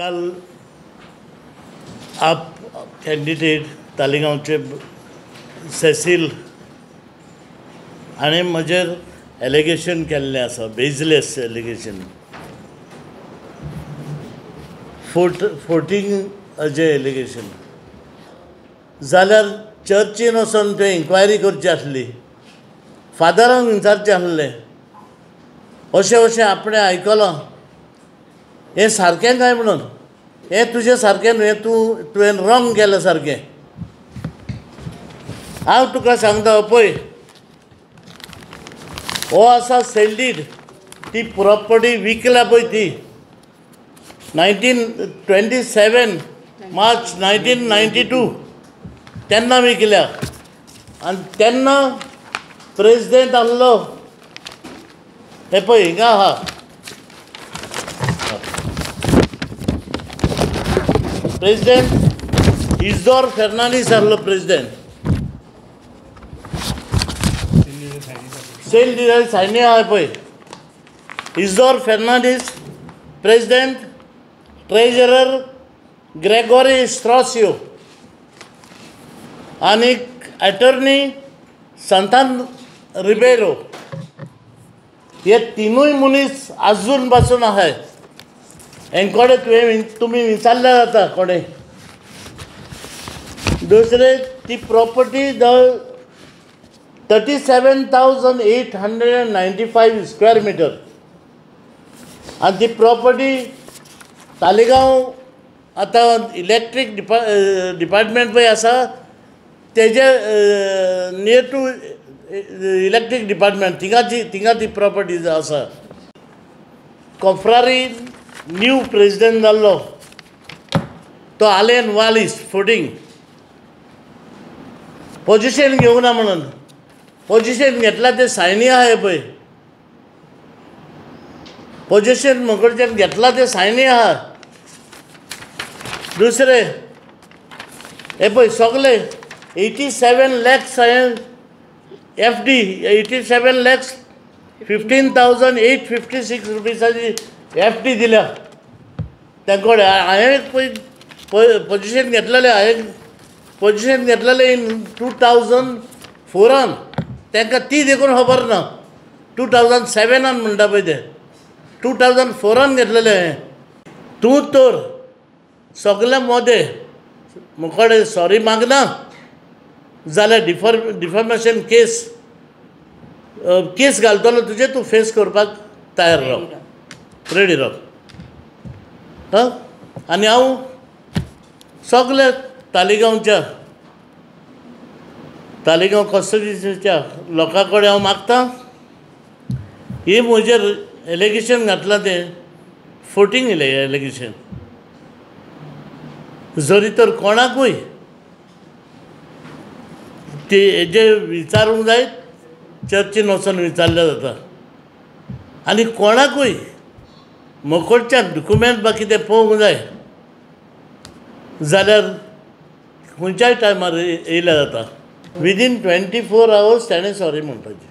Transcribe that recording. कल आप candidate तालिगांवचे Cecil हाणे म्हजेर एलिगेशन केल्लें आसा, बेजलेस एलिगेशन, फोटिंगाचें एलिगेशन जाल्यार चर्चीन वचून ते इन्क्वायरी करची आसली, फादरांक विचारचें आसलें, अशें अशें आपणें आयकलां, हें सारकें काय म्हणून, हें तुजें सारकें न्हय, तुवें रॉंग केलें सारकें. हांव तुका सांगता पळय, हो आसा सेल्डीड, ती प्रॉपर्टी विकल्या पळय ती 1927 मार्च 1992 तेन्ना विकल्या. आनी तेन्ना प्रेजिडेंट आसलो, हे पळय हिंगा आहा, प्रेजिडेंट इस्दोर फेर्नांडीस आसलो प्रेजिडेंट. सेल डिजायन सायनी आहा पळय, इस्दोर फेर्नांडीस प्रेजिडेंट, ट्रेजरर ग्रेगोरी स्ट्रासियो आनी एटर्नी संतान रिबेरो, हे तिनूय मनीस आजून पासून आहात. हेंकडे तुमी विचारल्या जाता कोणे. दुसरे, ती प्रॉपर्टी 37,895 स्क्वेअर मीटर आणि ती प्रॉपर्टी तालिगांव आता इलेक्ट्रिक डिपार्टमेंट पे आसा तेजे नियर टू इलेक्ट्रिक डिपार्टमेंट थिंगा ती प्रॉपर्टी आसा. कोफ्रारी न्यू प्रेजिडेंट जाल्लो तो आलेन वालीस फोटिंग पोजिशन घेवं ना म्हणून पोजिशन घेतला ते सायनी आहा पळय, पोजिशन मोकडच्यान घेतला ते सायनी आहा. दुसरे, हे पळय सगळे 87 lakhs हांवें FD 87,15,856 रुपीजाची FD दिल्या तांकडे. हांवें पोजिशन घेतलेले, हांवें पोजिशन घेतलेले इन 2004 तांकां ती देखून खबर ना, 2007 म्हणटा पळय ते 2004 घेतलेले. तूं तर सगळे मोदे मुखाडे सॉरी मागना जाल्यार डिफॉर्मेशन केस घालतलो तुजे, तूं फेस करपाक तयार राव, रेडी राव. आनी हांव सगळे तालिगांवच्या तालिगांव कॉन्स्टिट्युएन्सीच्या लोकां कडेन हांव मागतां, ही म्हजेर एलिगेशन घातलां तें फोटिंग एलिगेशन, जरी तर कोणाकूय ते हेजे विचारूंक जाय, चर्चीन वचून विचारले जाता. आनी कोणाकूय मोकडच्यान डॉक्युमेंट बाकी ते पळोवंक जाय जाल्यार खंयच्याय टायमार येयल्या जाता. विदीन 24 hours ताणें सॉरी म्हणपाचें.